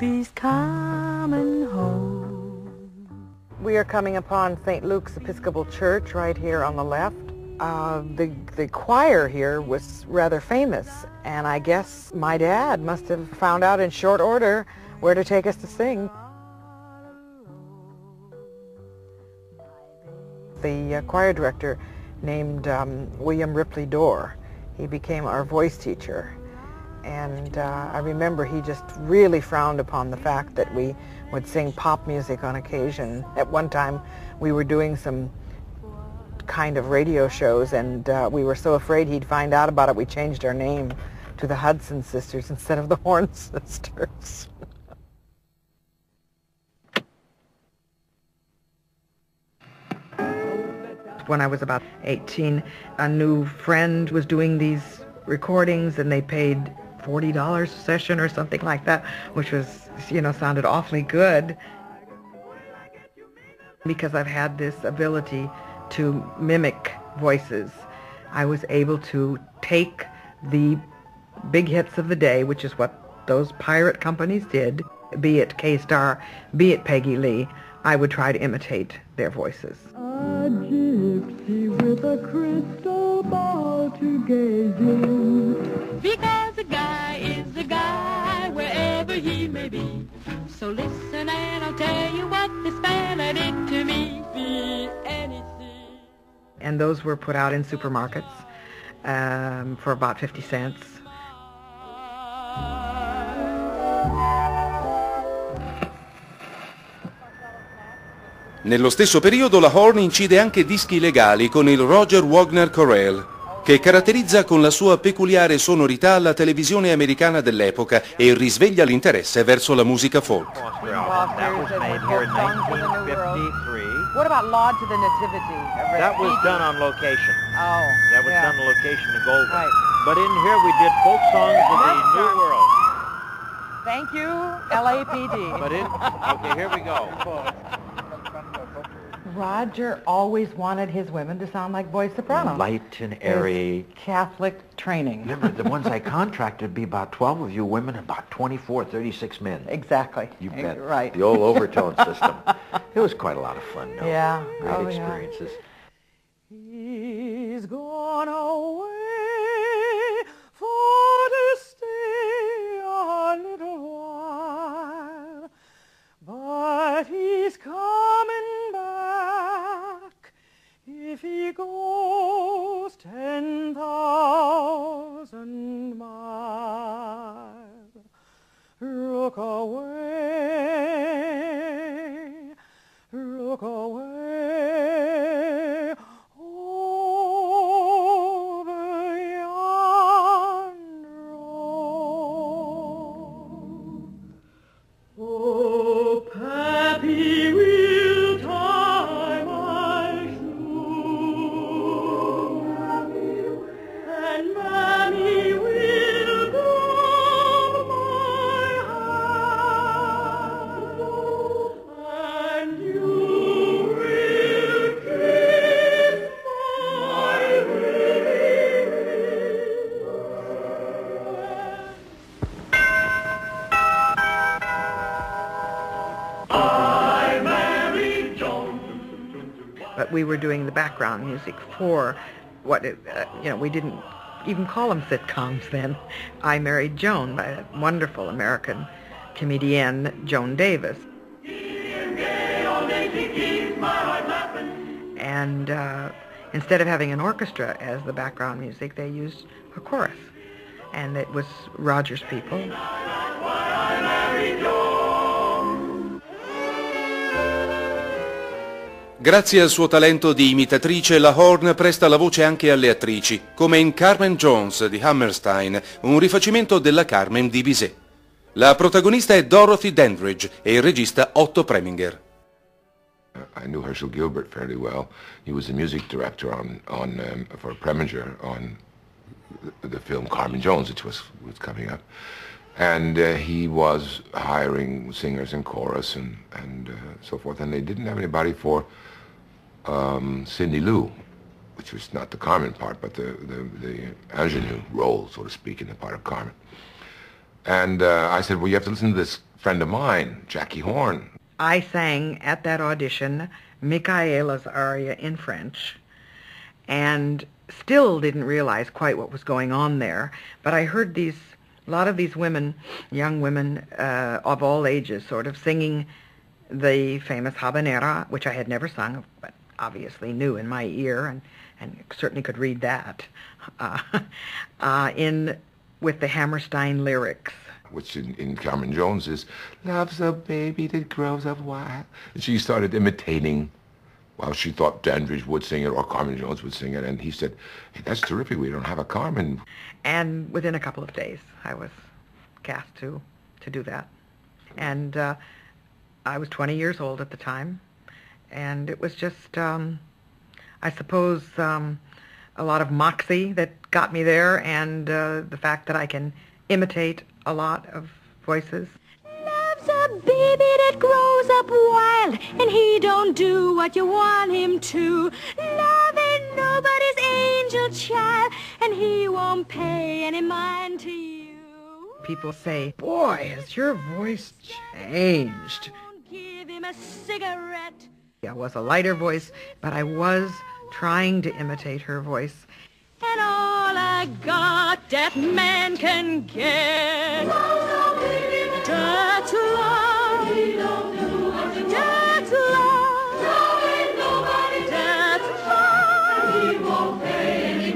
baby's coming home. We are coming upon St. Luke's Episcopal Church right here on the left. The choir here was rather famous, and I guess my dad must have found out in short order where to take us to sing. The choir director named William Ripley Dorr. He became our voice teacher, and I remember he just really frowned upon the fact that we would sing pop music on occasion. At one time we were doing some kind of radio shows, and we were so afraid he'd find out about it we changed our name to the Hudson Sisters instead of the Horn Sisters. When I was about 18, a new friend was doing these recordings, and they paid $40 a session or something like that, which was, you know, sounded awfully good. Because I've had this ability to mimic voices, I was able to take the big hits of the day, which is what those pirate companies did, be it K-Star, be it Peggy Lee, I would try to imitate their voices. A gypsy with a crystal ball to gaze in. Because a guy is a guy wherever he may be. So listen and I'll tell you what this fella did to me. Be anything. And those were put out in supermarkets for about 50 cents. Nello stesso periodo la Horn incide anche dischi legali con il Roger Wagner Correll, che caratterizza con la sua peculiare sonorità la televisione americana dell'epoca e risveglia l'interesse verso la musica folk. What about Laud to the Nativity? That was done on location. Oh, that was done on location in Golden. Right. But in here we did folk songs of the New World. Thank you, LAPD. But in, okay, here we go. Roger always wanted his women to sound like boy sopranos. Light and airy. His Catholic training. Remember, the ones I contracted would be about 12 of you women and about 24, 36 men. Exactly. You bet. Right. The old overtone system. It was quite a lot of fun, though. Yeah. Great experiences. Yeah. He's gone away for to stay a little while, but he's coming. If he goes 10,000 miles, look away, over yonder road. Oh, Pappy, we were doing the background music for what, you know, we didn't even call them sitcoms then. I Married Joan by that wonderful American comedienne, Joan Davis. And instead of having an orchestra as the background music, they used a chorus. And it was Roger's people. Grazie al suo talento di imitatrice, la Horn presta la voce anche alle attrici, come in Carmen Jones di Hammerstein, un rifacimento della Carmen di Bizet. La protagonista è Dorothy Dandridge e il regista Otto Preminger. I knew Herschel Gilbert fairly well. He was the music director for Preminger on the film Carmen Jones, which was coming up. And he was hiring singers and chorus and so forth, and they didn't have anybody for Cindy Lou, which was not the Carmen part, but the ingenue role, so to speak, in the part of Carmen. And I said, well, you have to listen to this friend of mine, Jackie Horn. I sang at that audition Michaela's aria in French, and still didn't realize quite what was going on there. But I heard a lot of these women, young women of all ages, sort of singing the famous habanera, which I had never sung, but obviously knew in my ear, and certainly could read that, with the Hammerstein lyrics. Which in Carmen Jones is, love's a baby that grows up wild. And she started imitating, well, she thought Dandridge would sing it or Carmen Jones would sing it, and he said, hey, that's terrific, we don't have a Carmen. And within a couple of days, I was cast to do that. And I was 20 years old at the time, and it was just, I suppose, a lot of moxie that got me there, and the fact that I can imitate a lot of voices. Love's a baby that grows up wild, and he don't do what you want him to. Love ain't nobody's angel child, and he won't pay any mind to you. People say, boy, has your voice changed. Give him a cigarette. I was a lighter voice, but I was trying to imitate her voice. And all I got that man can get. That's love. That's love.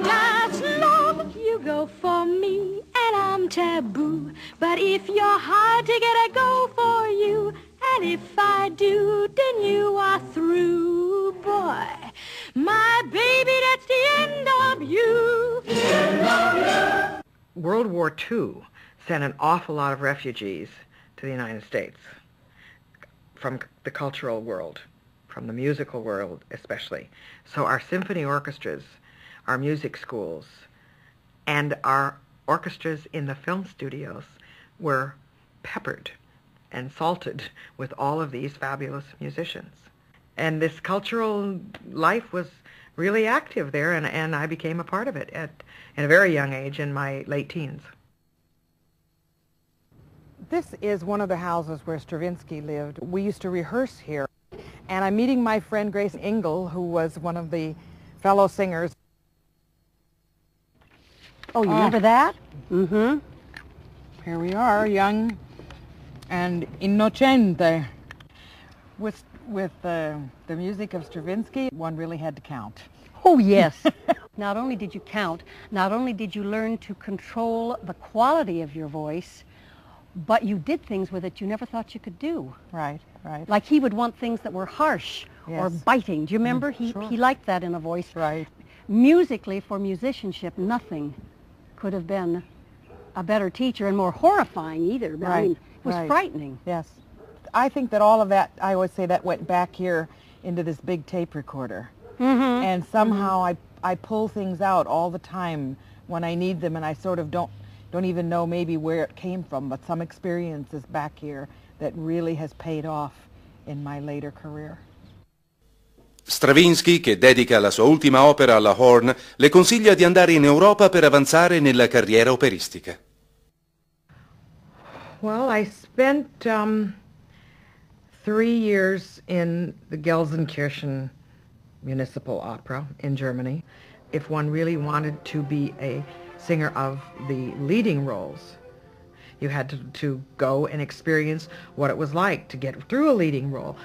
That's love. You go for me and I'm taboo. But if you're hard to get, I go for you. And if I do, then you are through, boy. My baby, that's the end of you. World War II sent an awful lot of refugees to the United States from the cultural world, from the musical world especially. So our symphony orchestras, our music schools, and our orchestras in the film studios were peppered and salted with all of these fabulous musicians. And this cultural life was really active there, and I became a part of it at a very young age, in my late teens. This is one of the houses where Stravinsky lived. We used to rehearse here, and I'm meeting my friend Grace Ingle, who was one of the fellow singers. Oh, you remember that? Mm-hmm. Here we are, young and innocente. With the music of Stravinsky, one really had to count. Oh, yes. Not only did you count, not only did you learn to control the quality of your voice, but you did things with it you never thought you could do. Right, right. Like he would want things that were harsh, yes, or biting. Do you remember? He liked that in a voice. Right. Musically, for musicianship, nothing could have been a better teacher, and more horrifying either. But right, I mean, it was right. Frightening. Yes. I think that all of that, I always say, that went back here into this big tape recorder. Mm-hmm. And somehow I pull things out all the time when I need them, and I sort of don't even know maybe where it came from, but some experiences back here that really has paid off in my later career. Stravinsky, che dedica la sua ultima opera alla Horn, le consiglia di andare in Europa per avanzare nella carriera operistica. Well, I spent 3 years in the Gelsenkirchen Municipal Opera in Germany. If one really wanted to be a singer of the leading roles, you had to go and experience what it was like to get through a leading role.